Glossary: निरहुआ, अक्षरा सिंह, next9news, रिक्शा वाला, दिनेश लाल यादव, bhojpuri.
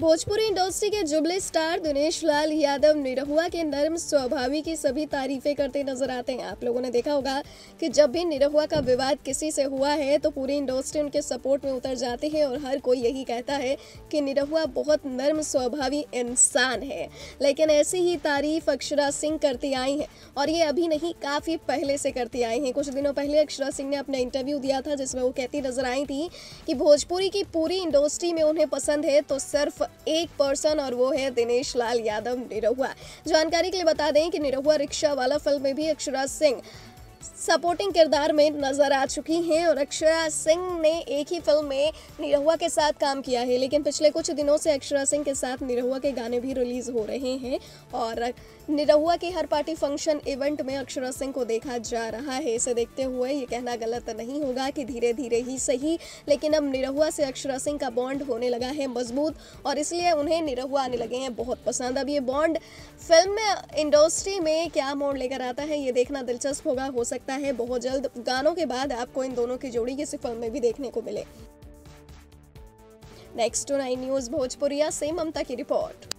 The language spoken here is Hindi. भोजपुरी इंडस्ट्री के जुबली स्टार दिनेश लाल यादव निरहुआ के नर्म स्वभावी की सभी तारीफें करते नजर आते हैं। आप लोगों ने देखा होगा कि जब भी निरहुआ का विवाद किसी से हुआ है तो पूरी इंडस्ट्री उनके सपोर्ट में उतर जाती है और हर कोई यही कहता है कि निरहुआ बहुत नर्म स्वभावी इंसान है। लेकिन ऐसी ही तारीफ अक्षरा सिंह करती आई हैं और ये अभी नहीं, काफ़ी पहले से करती आई हैं। कुछ दिनों पहले अक्षरा सिंह ने अपना इंटरव्यू दिया था जिसमें वो कहती नजर आई थी कि भोजपुरी की पूरी इंडस्ट्री में उन्हें पसंद है तो सिर्फ एक पर्सन और वो है दिनेश लाल यादव निरहुआ। जानकारी के लिए बता दें कि निरहुआ रिक्शा वाला फिल्म में भी अक्षरा सिंह सपोर्टिंग किरदार में नज़र आ चुकी हैं और अक्षरा सिंह ने एक ही फिल्म में निरहुआ के साथ काम किया है। लेकिन पिछले कुछ दिनों से अक्षरा सिंह के साथ निरहुआ के गाने भी रिलीज़ हो रहे हैं और निरहुआ के हर पार्टी फंक्शन इवेंट में अक्षरा सिंह को देखा जा रहा है। इसे देखते हुए ये कहना गलत नहीं होगा कि धीरे धीरे ही सही, लेकिन अब निरहुआ से अक्षरा सिंह का बॉन्ड होने लगा है मजबूत और इसलिए उन्हें निरहुआ आने लगे हैं बहुत पसंद। अब ये बॉन्ड फिल्म इंडस्ट्री में क्या मोड़ लेकर आता है ये देखना दिलचस्प होगा। हो सकता है बहुत जल्द गानों के बाद आपको इन दोनों की जोड़ी किसी फिल्म में भी देखने को मिले। next9news भोजपुरिया से ममता की रिपोर्ट।